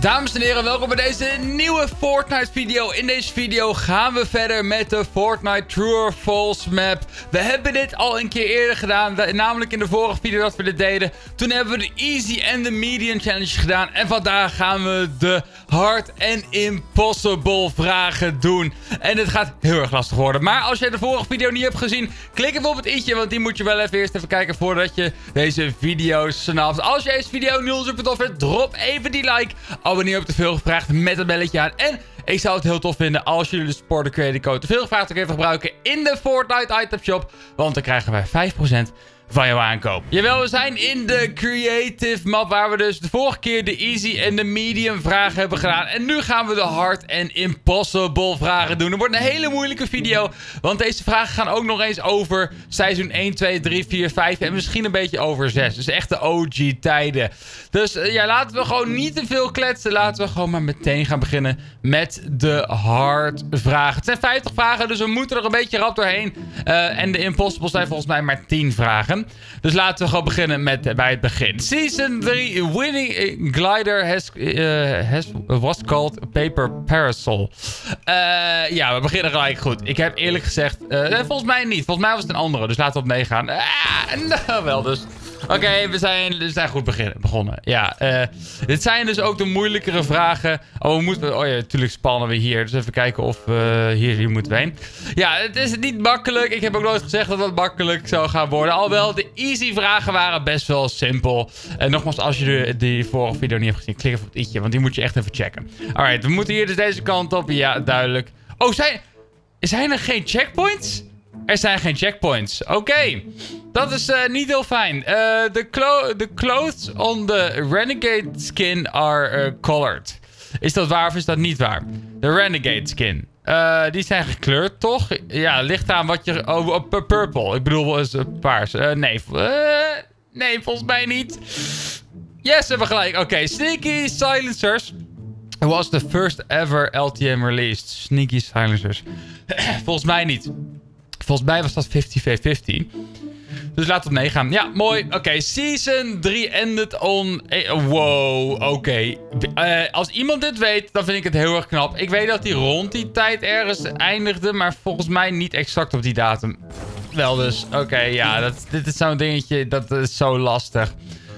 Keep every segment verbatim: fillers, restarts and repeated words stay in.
Dames en heren, welkom bij deze nieuwe Fortnite video. In deze video gaan we verder met de Fortnite True or False map. We hebben dit al een keer eerder gedaan, namelijk in de vorige video dat we dit deden. Toen hebben we de Easy en de Medium Challenge gedaan. En vandaag gaan we de Hard en Impossible vragen doen. En dit gaat heel erg lastig worden. Maar als jij de vorige video niet hebt gezien, klik even op het i'tje. Want die moet je wel even eerst even kijken voordat je deze video snapt. Als jij deze video nu super tof vindt, drop even die like. Abonneer op TeVeel Gevraagd met het belletje aan. En ik zou het heel tof vinden als jullie de support de creator code TeVeel Gevraagd ook even gebruiken in de Fortnite item shop. Want dan krijgen wij vijf procent van jouw aankoop. Jawel, we zijn in de creative map waar we dus de vorige keer de easy en de medium vragen hebben gedaan. En nu gaan we de hard en impossible vragen doen. Het wordt een hele moeilijke video, want deze vragen gaan ook nog eens over seizoen één, twee, drie, vier, vijf en misschien een beetje over zes. Dus echt de O G tijden. Dus ja, laten we gewoon niet te veel kletsen. Laten we gewoon maar meteen gaan beginnen met de hard vragen. Het zijn vijftig vragen, dus we moeten er een beetje rap doorheen. Uh, en de impossible zijn volgens mij maar tien vragen. Dus laten we gewoon beginnen met, bij het begin. Season drie Winning Glider has, uh, has, was called Paper Parasol. Uh, ja, we beginnen gelijk goed. Ik heb eerlijk gezegd... Uh, eh, volgens mij niet. Volgens mij was het een andere. Dus laten we op meegaan. Ah, nou wel dus. Oké, okay, we, zijn, we zijn goed beginnen, begonnen. Ja, uh, dit zijn dus ook de moeilijkere vragen. Oh, we moeten... Oh ja, natuurlijk spannen we hier. Dus even kijken of we uh, hier, hier moeten we heen. Ja, het is niet makkelijk. Ik heb ook nooit gezegd dat het makkelijk zou gaan worden. Alhoewel, de easy vragen waren best wel simpel. En nogmaals, als je de, die vorige video niet hebt gezien, klik even op het i'tje. Want die moet je echt even checken. Alright, we moeten hier dus deze kant op. Ja, duidelijk. Oh, zijn, zijn er geen checkpoints? Er zijn geen checkpoints. Oké. Okay. Dat is uh, niet heel fijn. De uh, clo clothes on the Renegade skin are uh, colored. Is dat waar of is dat niet waar? De Renegade skin. Uh, die zijn gekleurd, toch? Ja, ligt aan wat je... Oh, uh, purple. Ik bedoel, is uh, paars. Uh, nee. Uh, nee, volgens mij niet. Yes, we hebben gelijk. Oké, okay. Sneaky Silencers. It was the first ever L T M released. Sneaky Silencers. Volgens mij niet. Volgens mij was dat fifty fifty. Dus laten we op meegaan. Ja, mooi. Oké, okay. Season drie ended on... Wow, oké. Okay. Uh, als iemand dit weet, dan vind ik het heel erg knap. Ik weet dat die rond die tijd ergens eindigde, maar volgens mij niet exact op die datum. Wel dus. Oké, okay, ja. Dat, dit is zo'n dingetje. Dat is zo lastig.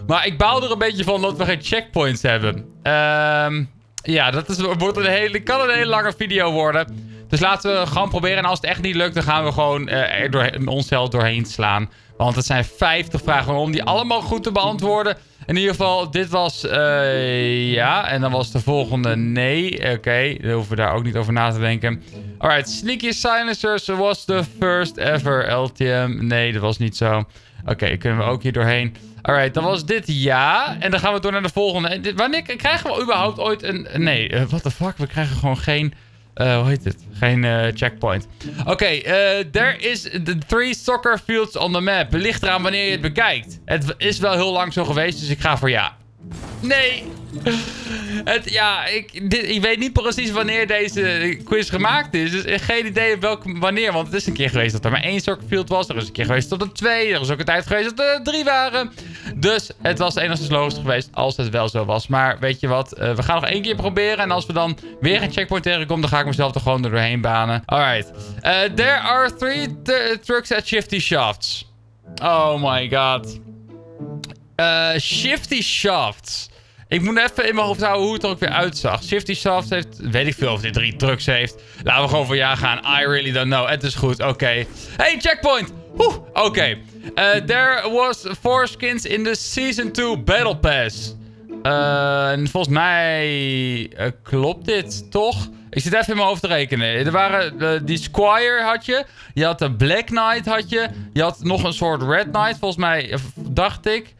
Maar ik baal er een beetje van dat we geen checkpoints hebben. Ehm... Um, ja, dat is, wordt een hele, kan een hele lange video worden. Dus laten we gewoon proberen. En als het echt niet lukt, dan gaan we gewoon uh, er doorheen, onszelf doorheen slaan. Want het zijn vijftig vragen om die allemaal goed te beantwoorden. In ieder geval, dit was uh, ja. En dan was de volgende nee. Oké, okay, daar hoeven we daar ook niet over na te denken. Alright, Sneaky Silencers was the first ever L T M. Nee, dat was niet zo. Oké, okay, kunnen we ook hier doorheen. Alright, dan was dit ja. En dan gaan we door naar de volgende. Dit, wanneer krijgen we überhaupt ooit een... Nee, uh, what the fuck? We krijgen gewoon geen... Uh, hoe heet het? Geen uh, checkpoint. Oké, okay, uh, there is the three soccer fields on the map. Ligt eraan wanneer je het bekijkt. Het is wel heel lang zo geweest, dus ik ga voor ja. Nee! Het, ja, ik, dit, ik weet niet precies wanneer deze quiz gemaakt is. Dus geen idee welke, wanneer. Want het is een keer geweest dat er maar één soccerfield was. Er is een keer geweest dat er twee. Er is ook een tijd geweest dat er drie waren. Dus het was enigszins logisch geweest als het wel zo was. Maar weet je wat? Uh, we gaan nog één keer proberen. En als we dan weer een checkpoint tegenkomen, dan ga ik mezelf er gewoon er doorheen banen. Alright. Uh, there are three trucks at Shifty Shafts. Oh my god. Uh, Shifty Shafts. Ik moet even in mijn hoofd houden hoe het er ook weer uitzag. Shifty Shafts heeft... Weet ik veel of hij drie trucks heeft. Laten we gewoon voor ja gaan. I really don't know. Het is goed. Oké. Okay. Hey, checkpoint! Oké. Okay. Uh, there was four skins in the Season two Battle Pass. Uh, en volgens mij... Uh, klopt dit, toch? Ik zit even in mijn hoofd te rekenen. Er waren... Uh, die Squire had je. Je had de Black Knight had je. Je had nog een soort Red Knight. Volgens mij... Uh, dacht ik...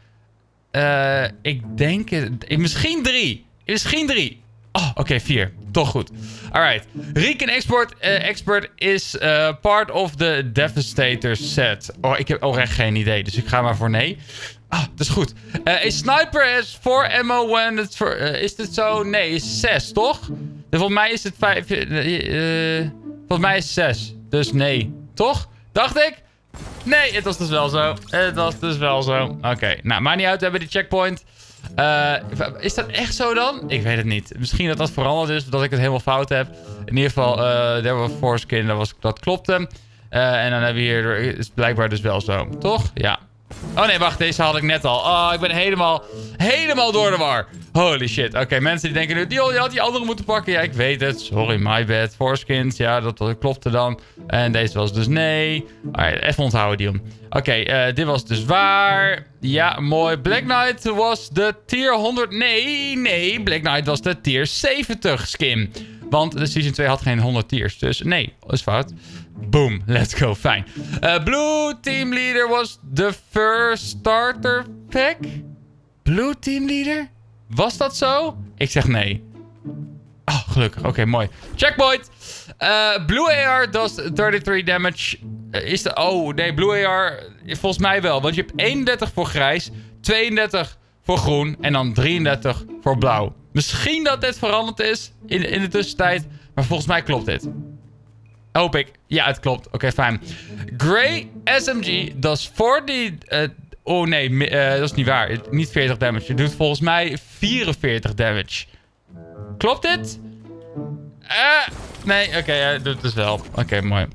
Uh, ik denk... Ik, misschien drie. Misschien drie. Oh, oké, okay, vier. Toch goed. Alright. Rieken Expert, uh, Expert is uh, part of the Devastator set. Oh, ik heb ook echt geen idee. Dus ik ga maar voor nee. Ah, dat is goed. Uh, a sniper has four ammo when it's for... Uh, is dit zo? Nee, is zes, toch? Dus volgens mij is het vijf... Uh, uh, volgens mij is zes. Dus nee. Toch? Dacht ik? Nee, het was dus wel zo. Het was dus wel zo. Oké, okay. Nou, maakt niet uit. We hebben die checkpoint. Uh, is dat echt zo dan? Ik weet het niet. Misschien dat dat veranderd is, dat ik het helemaal fout heb. In ieder geval, uh, there was foreskin, dat, was, dat klopte. Uh, en dan hebben we hier, is blijkbaar dus wel zo. Toch? Ja. Oh nee, wacht, deze had ik net al. Oh, ik ben helemaal, helemaal door de war. Holy shit. Oké, okay, mensen die denken nu, die had die andere moeten pakken. Ja, ik weet het. Sorry, my bad. Foreskins, ja, dat klopte dan. En deze was dus nee. Alright, even onthouden die om. Oké, okay, uh, dit was dus waar. Ja, mooi. Black Knight was de tier honderd. Nee, nee, Black Knight was de tier zeventig skin. Want de Season twee had geen honderd tiers. Dus nee, dat is fout. Boom, let's go, fijn. Uh, Blue Team Leader was de first starter pack? Blue Team Leader? Was dat zo? Ik zeg nee. Oh, gelukkig. Oké, okay, mooi. Checkpoint! Uh, Blue A R does drieëndertig damage. Uh, is de... Oh, nee, Blue A R volgens mij wel. Want je hebt eenendertig voor grijs, tweeëndertig voor groen en dan drieëndertig voor blauw. Misschien dat dit veranderd is in, in de tussentijd, maar volgens mij klopt dit. Hoop ik. Ja, het klopt. Oké, okay, fijn. Grey S M G does veertig... Uh, oh nee, uh, dat is niet waar. Niet veertig damage. Je doet volgens mij vierenveertig damage. Klopt dit? Uh, nee, oké, okay, hij doet het dus wel. Oké, okay, mooi.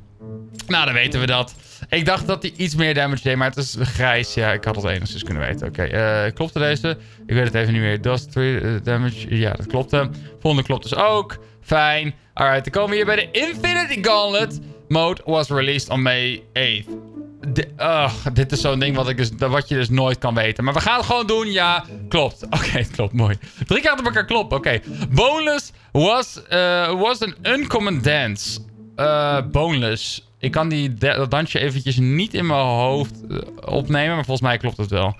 Nou, dan weten we dat. Ik dacht dat hij iets meer damage deed, maar het is grijs. Ja, ik had het enigszins kunnen weten. Oké, okay, uh, klopte deze? Ik weet het even niet meer. Does drie damage? Ja, dat klopte. Volgende klopt dus ook. Fijn. Alright, dan komen we hier bij de Infinity Gauntlet. Mode was released on May eighth. De, uh, dit is zo'n ding wat, ik dus, wat je dus nooit kan weten. Maar we gaan het gewoon doen. Ja, klopt. Oké, okay, klopt. Mooi. Drie keer op elkaar klopt. Oké. Okay. Boneless was, uh, was an uncommon dance. Uh, boneless. Ik kan die dat dansje eventjes niet in mijn hoofd opnemen. Maar volgens mij klopt het wel.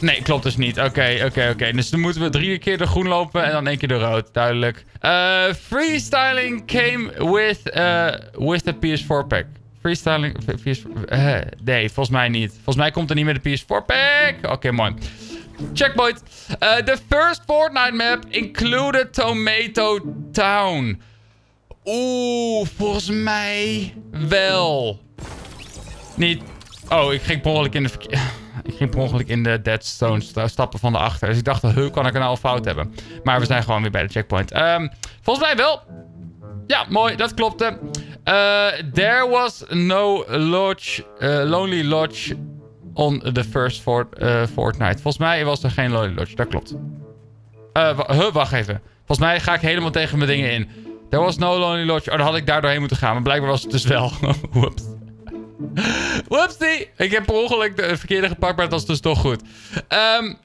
Nee, klopt dus niet. Oké, okay, oké, okay, oké. Okay. Dus dan moeten we drie keer de groen lopen en dan één keer de rood. Duidelijk. Uh, freestyling came with, uh, with the P S four pack. Freestyling... P S four, uh, nee, volgens mij niet. Volgens mij komt er niet meer de P S four pack. Oké, okay, mooi. Checkpoint. Uh, the first Fortnite map included Tomato Town. Oeh, volgens mij wel. Niet... Oh, ik ging per ongeluk in de verkeer... Ik ging per ongeluk in de Dead Stones stappen van de achter. Dus ik dacht, hoe kan ik nou al fout hebben? Maar we zijn gewoon weer bij de checkpoint. Um, volgens mij wel. Ja, mooi. Dat klopte. Uh, there was no lodge, uh, Lonely Lodge on the first fort, uh, Fortnite. Volgens mij was er geen Lonely Lodge. Dat klopt. Uh, huh, wacht even. Volgens mij ga ik helemaal tegen mijn dingen in. There was no Lonely Lodge. Oh, dan had ik daar doorheen moeten gaan. Maar blijkbaar was het dus wel. Whoops. Whoopsie! Ik heb per ongeluk de verkeerde gepakt, maar dat was dus toch goed. Um,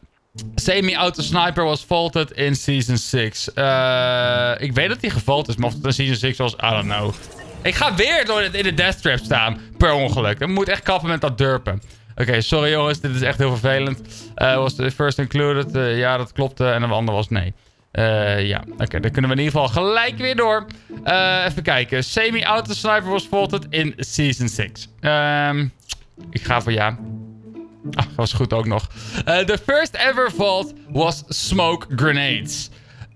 Semi-auto sniper was vaulted in Season zes. Uh, ik weet dat hij gevault is, maar of het in Season zes was, I don't know. Ik ga weer door in de death trap staan, per ongeluk. Ik moet echt kappen met dat durpen. Oké, okay, sorry jongens, dit is echt heel vervelend. Uh, was de first included? Uh, ja, dat klopte. En de andere was nee. Uh, ja, oké. Okay, dan kunnen we in ieder geval gelijk weer door. Uh, even kijken. Semi-auto sniper was vaulted in Season zes. Um, ik ga voor ja. Ah, dat was goed ook nog. Uh, the first ever vault was smoke grenades.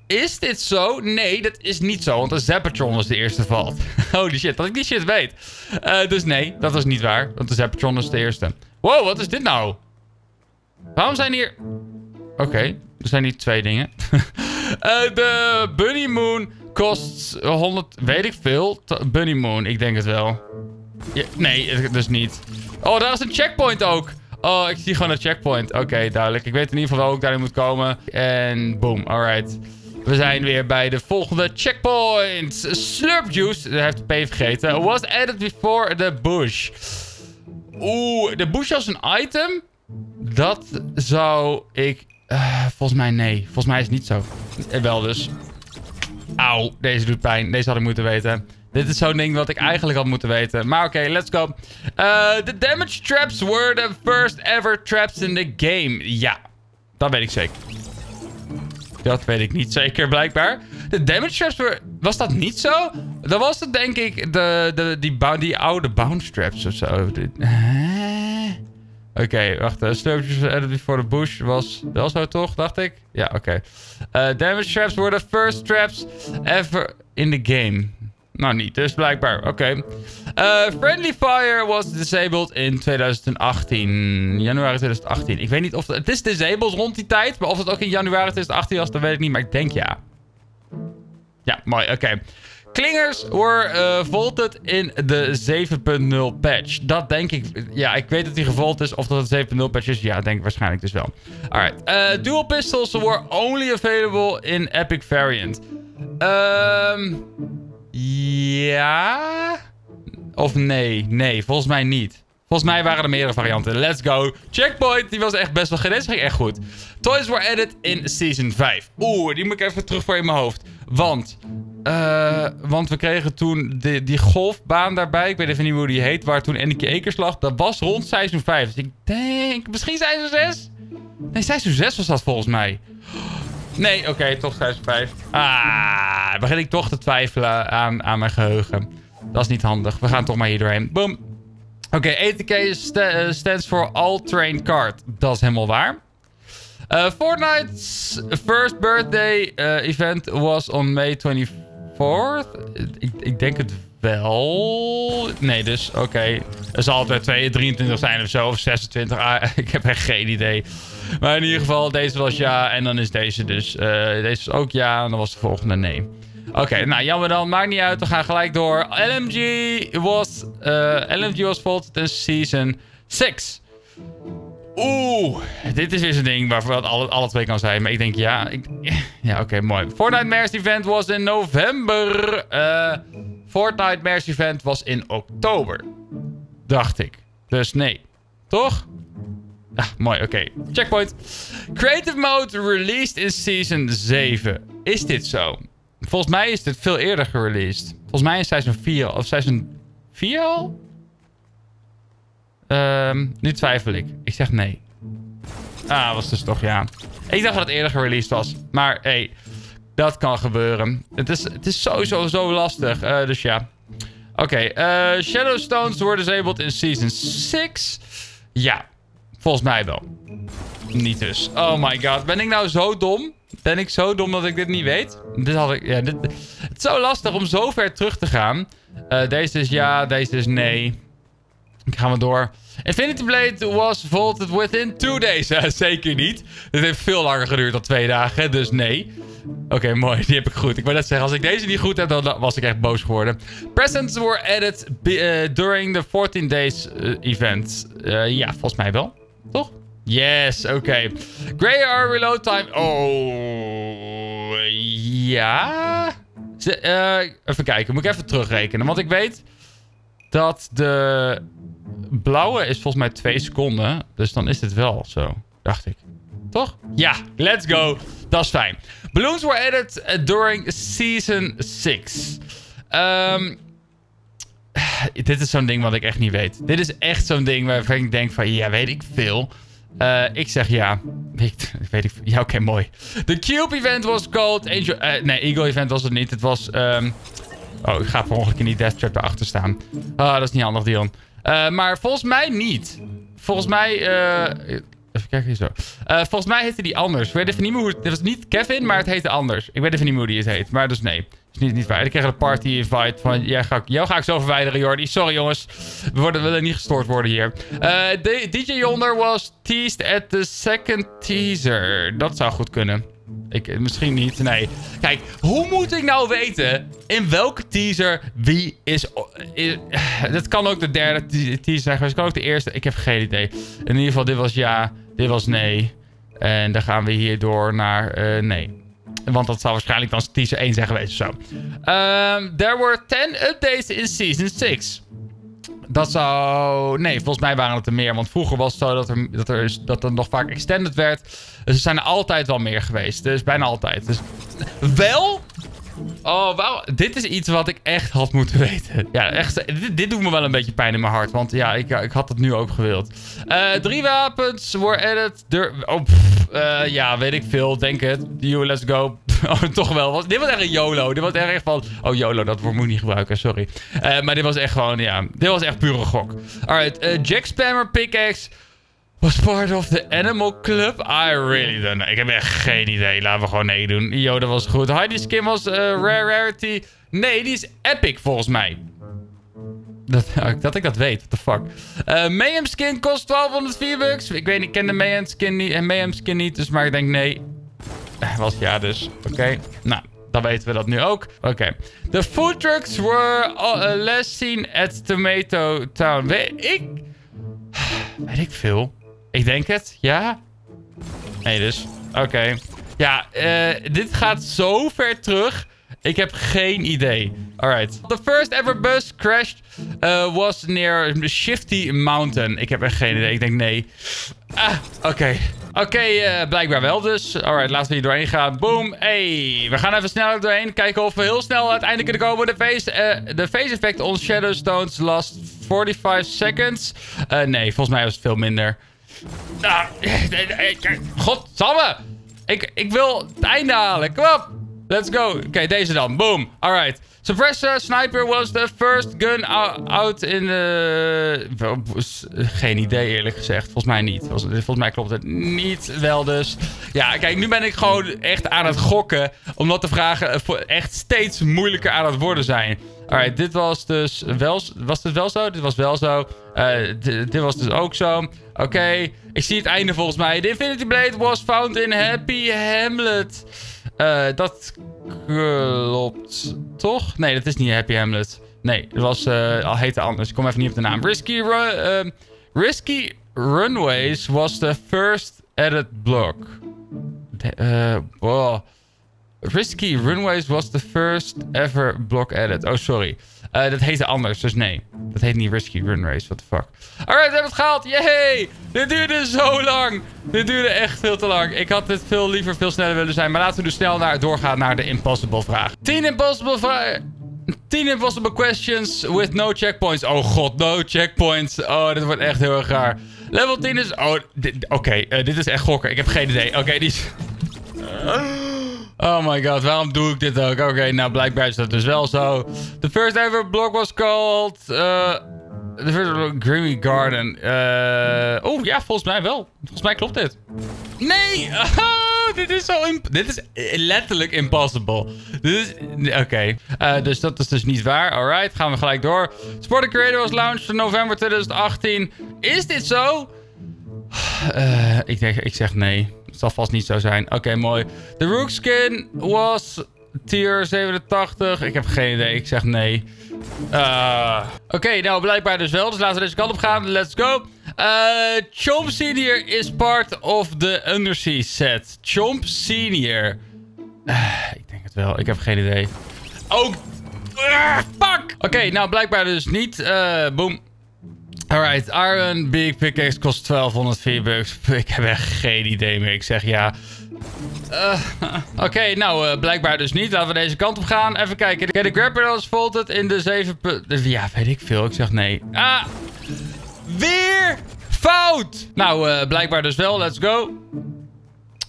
Is dit zo? Nee, dat is niet zo. Want de Zappatron was de eerste vault. Holy shit, dat ik die shit weet. Uh, dus nee, dat is niet waar. Want de Zappatron was de eerste. Wow, wat is dit nou? Waarom zijn hier... Oké, okay, er zijn hier twee dingen. De uh, Bunny Moon kost honderd... Weet ik veel. Bunny Moon, ik denk het wel. Ja, nee, dus niet. Oh, daar is een checkpoint ook. Oh, ik zie gewoon een checkpoint. Oké, okay, duidelijk. Ik weet in ieder geval wel ik daarin moet komen. En boom, alright. We zijn weer bij de volgende checkpoint. Slurp Juice, daar heeft de P vergeten. Was added before the bush. Oeh, de bush als een item? Dat zou ik... Uh, volgens mij nee. Volgens mij is het niet zo. Eh, wel dus. Auw, deze doet pijn. Deze had ik moeten weten. Dit is zo'n ding wat ik eigenlijk had moeten weten. Maar oké, okay, let's go. Uh, the damage traps were the first ever traps in the game. Ja, dat weet ik zeker. Dat weet ik niet zeker, blijkbaar. De damage traps were... Was dat niet zo? Dan was het denk ik de, de, die, bou die oude bounce traps of zo. Huh? Oké, okay, wacht. Uh, Slurpjes added before the bush was wel zo toch, dacht ik? Ja, oké. Okay. Uh, damage traps were the first traps ever in the game. Nou, niet dus, blijkbaar. Oké. Okay. Uh, friendly fire was disabled in twintig achttien. Januari twintig achttien. Ik weet niet of... Het, het is disabled rond die tijd. Maar of het ook in januari twintig achttien was, dat weet ik niet. Maar ik denk ja. Ja, mooi. Oké. Okay. Klingers were uh, vaulted in de zeven punt nul patch. Dat denk ik... Ja, ik weet dat die gevault is. Of dat het zeven punt nul patch is. Ja, dat denk ik waarschijnlijk dus wel. Alright. Uh, dual pistols were only available in epic variant. Ehm... Um... Ja... Of nee. Nee, volgens mij niet. Volgens mij waren er meerdere varianten. Let's go. Checkpoint, die was echt best wel gered. Ging echt goed. Toys were added in Season vijf. Oeh, die moet ik even terug voor in mijn hoofd. Want... Uh, want we kregen toen de, die golfbaan daarbij. Ik weet even niet hoe die heet. Waar toen Annieke Ekers lag. Dat was rond Season vijf. Dus ik denk... Misschien Season zes? Nee, Season zes was dat volgens mij. Nee, oké, okay, toch vijfenvijftig. Ah, begin ik toch te twijfelen aan, aan mijn geheugen. Dat is niet handig. We gaan toch maar hier doorheen. Boom. Oké, okay, A T K st uh, stands for All Train Card. Dat is helemaal waar. Uh, Fortnite's first birthday uh, event was on May twenty-fourth. Ik, ik denk het wel. Nee, dus oké. Okay. Er zal altijd drieëntwintig zijn of zo. Of zesentwintig. Ah, ik heb echt geen idee. Maar in ieder geval, deze was ja. En dan is deze dus. Uh, deze was ook ja. En dan was de volgende nee. Oké, okay, nou jammer dan. Maakt niet uit. We gaan gelijk door. L M G was... Uh, L M G was vaulted in season zes. Oeh. Dit is weer zo'n ding waarvoor het alle, alle twee kan zijn. Maar ik denk ja. Ik, ja, oké, okay, mooi. Fortnite Mares Event was in november. Uh, Fortnite Mares Event was in oktober. Dacht ik. Dus nee. Toch? Ah, mooi, oké. Okay. Checkpoint. Creative Mode released in Season zeven. Is dit zo? Volgens mij is dit veel eerder gereleased. Volgens mij in Season vier. Of Season vier al? Um, nu twijfel ik. Ik zeg nee. Ah, was dus toch ja. Ik dacht dat het eerder gereleased was. Maar hé, hey, dat kan gebeuren. Het is, het is sowieso zo lastig. Uh, dus ja. Oké. Okay, uh, Shadow Stones were disabled in Season zes. Ja. Volgens mij wel. Niet dus. Oh my god. Ben ik nou zo dom? Ben ik zo dom dat ik dit niet weet? Dit had ik... Ja, dit, het is zo lastig om zo ver terug te gaan. Uh, deze is ja. Deze is nee. Gaan we door. Infinity Blade was vaulted within two days. Uh, zeker niet. Dit heeft veel langer geduurd dan twee dagen. Dus nee. Oké, okay, mooi. Die heb ik goed. Ik wou net zeggen, als ik deze niet goed heb, dan was ik echt boos geworden. Presents were added uh, during the fourteen days uh, event. Uh, ja, volgens mij wel. Toch? Yes, oké. Okay. Grey R reload time. Oh, ja. Z uh, even kijken, moet ik even terugrekenen. Want ik weet dat de blauwe is volgens mij twee seconden. Dus dan is dit wel zo, dacht ik. Toch? Ja, let's go. Dat is fijn. Balloons were added during season zes. Um, dit is zo'n ding wat ik echt niet weet. Dit is echt zo'n ding waarvan ik denk van... Ja, weet ik veel. Uh, ik zeg ja. Weet, weet ik, ja, oké, okay, mooi. The Cube event was called... Angel, uh, nee, Eagle event was het niet. Het was... Um, oh, ik ga per ongeluk in die Death Trap erachter staan. Ah, dat is niet handig, Dion. Uh, maar volgens mij niet. Volgens mij... Uh, even kijken hier zo. Uh, volgens mij heette die anders. Ik weet even niet meer hoe het... Het was niet Kevin, maar het heette anders. Ik weet even niet meer hoe die het heet. Maar dus nee. Dat is niet, niet waar. Ik kreeg een party invite van... Ja, ga ik, jou ga ik zo verwijderen, Jordi. Sorry, jongens. We worden, willen niet gestoord worden hier. Uh, D J Yonder was teased at the second teaser. Dat zou goed kunnen. Ik, misschien niet. Nee. Kijk, hoe moet ik nou weten in welke teaser wie is... is dat kan ook de derde teaser zijn geweest. Dat kan ook de eerste. Ik heb geen idee. In ieder geval, dit was ja... Dit was nee. En dan gaan we hier door naar uh, nee. Want dat zou waarschijnlijk dan teaser één zijn geweest of zo. Um, there were ten updates in season zes. Dat zou... Nee, volgens mij waren het er meer. Want vroeger was het zo dat er, dat er, dat er nog vaak extended werd. Dus er zijn er altijd wel meer geweest. Dus bijna altijd. Dus wel... Oh, wauw. Dit is iets wat ik echt had moeten weten. Ja, echt. Dit, dit doet me wel een beetje pijn in mijn hart. Want ja, ik, ik had het nu ook gewild. Uh, drie wapens were added. Oh, pff, uh, ja, weet ik veel. Denk het. You, let's go. Oh, toch wel. Dit was echt een YOLO. Dit was echt van... Oh, YOLO. Dat woord moet ik niet gebruiken. Sorry. Uh, maar dit was echt gewoon, ja. Dit was echt pure gok. Alright. Uh, Jack Spammer pickaxe. Was part of the Animal Club? I really don't know. Ik heb echt geen idee. Laten we gewoon nee doen. Yo, dat was goed. Heidi's skin was uh, rare rarity. Nee, die is epic volgens mij. Dat, dat ik dat weet. What the fuck. Uh, Mayhem skin kost twaalfhonderdvier bucks. Ik weet niet, ik ken de Mayhem skin niet. En Mayhem skin niet, dus maar ik denk nee. Was ja dus. Oké. Okay. Nou. Dan weten we dat nu ook. Oké. Okay. The food trucks were uh, last seen at Tomato Town. Weet ik... Weet ik veel. Ik denk het. Ja? Nee dus. Oké. Okay. Ja, uh, dit gaat zo ver terug. Ik heb geen idee. Alright. The first ever bus crashed uh, was near Shifty Mountain. Ik heb echt geen idee. Ik denk nee. Ah, oké. Okay. Oké, okay, uh, blijkbaar wel dus. Alright, laten we hier doorheen gaan. Boom. Hey, we gaan even snel doorheen. Kijken of we heel snel uiteindelijk kunnen komen. De phase, uh, de phase effect on Shadow Stones last forty-five seconds. Uh, nee, volgens mij was het veel minder. Ah, godsamme. Ik, ik wil het einde halen. Kom op. Let's go. Oké, okay, deze dan. Boom. Alright. Suppressor Sniper was the first gun out in the... Geen idee eerlijk gezegd. Volgens mij niet. Volgens mij klopt het niet wel dus. Ja, kijk, nu ben ik gewoon echt aan het gokken. Omdat de vragen echt steeds moeilijker aan het worden zijn. Alright, dit was dus wel... Was dit wel zo? Dit was wel zo. Uh, dit was dus ook zo. Oké, okay. Ik zie het einde volgens mij. The Infinity Blade was found in Happy Hamlet. Uh, dat klopt, toch? Nee, dat is niet Happy Hamlet. Nee, dat was uh, al heette anders. Ik kom even niet op de naam. Risky, ru uh, Risky Runways was the first edit block. De uh, wow. Risky Runways was the first ever block edit. Oh, sorry. Uh, dat heette anders, dus nee. Dat heet niet Risky Runways, what the fuck. Alright, we hebben het gehaald. Yay! Dit duurde zo lang. Dit duurde echt veel te lang. Ik had dit veel liever, veel sneller willen zijn. Maar laten we nu snel naar, doorgaan naar de impossible vraag. tien impossible vragen. tien impossible questions with no checkpoints. Oh god, no checkpoints. Oh, dit wordt echt heel erg raar. Level tien is... Oh, oké. Okay. Uh, dit is echt gokken. Ik heb geen idee. Oké, okay, die is... Oh my god, waarom doe ik dit ook? Oké, okay, nou blijkbaar is dat dus wel zo. The first ever block was called... Uh, the first block, Dreamy Garden. Uh, oh ja, volgens mij wel. Volgens mij klopt dit. Nee! Oh, dit is zo... Dit is letterlijk impossible. Dit is... Oké. Okay. Uh, dus dat is dus niet waar. Alright, gaan we gelijk door. Sport Creator was launched in november twintig achttien. Is dit zo? Uh, ik, denk, ik zeg nee. Het zal vast niet zo zijn. Oké, okay, mooi. De Rook skin was tier zevenentachtig. Ik heb geen idee. Ik zeg nee. Uh, Oké, okay, nou blijkbaar dus wel. Dus laten we deze kant op gaan. Let's go. Uh, Chomp Senior is part of the Undersea set. Chomp Senior. Uh, ik denk het wel. Ik heb geen idee. Oh. Uh, fuck. Oké, okay, nou blijkbaar dus niet. Uh, boom. Alright, Iron Big Pickaxe kost twaalfhonderdvier bucks. Ik heb echt geen idee meer. Ik zeg ja. Uh, Oké, okay, nou uh, blijkbaar dus niet. Laten we deze kant op gaan. Even kijken. Okay, de grapper was vaulted in de zeven... Ja, weet ik veel. Ik zeg nee. Ah! Weer fout! Nou, uh, blijkbaar dus wel. Let's go.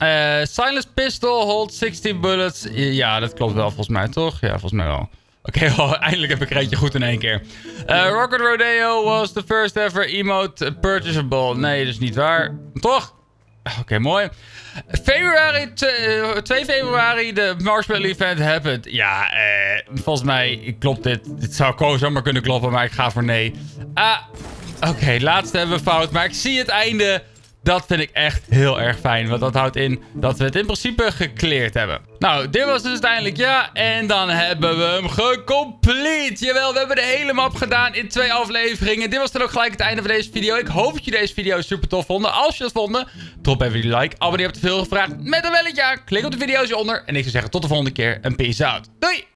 Uh, Silence Pistol holds zestien bullets. Ja, dat klopt wel volgens mij, toch? Ja, volgens mij wel. Oké, okay, well, eindelijk heb ik een rijtje goed in één keer. Uh, Rocket Rodeo was the first ever emote purchasable. Nee, dat is niet waar. Toch? Oké, okay, mooi. Februari, twee februari, de Marshmallow Event happened. Ja, eh, volgens mij klopt dit. Dit zou gewoon zomaar kunnen kloppen, maar ik ga voor nee. Ah, oké, okay, laatste hebben we fout. Maar ik zie het einde. Dat vind ik echt heel erg fijn. Want dat houdt in dat we het in principe gecleared hebben. Nou, dit was dus uiteindelijk ja. En dan hebben we hem gecomplete. Jawel, we hebben de hele map gedaan in twee afleveringen. Dit was dan ook gelijk het einde van deze video. Ik hoop dat jullie deze video super tof vonden. Als je dat vonden, drop even die like. Abonneer op TeVeelGevraagd met een belletje aan. Klik op de video's hieronder. En ik zou zeggen tot de volgende keer. En peace out. Doei!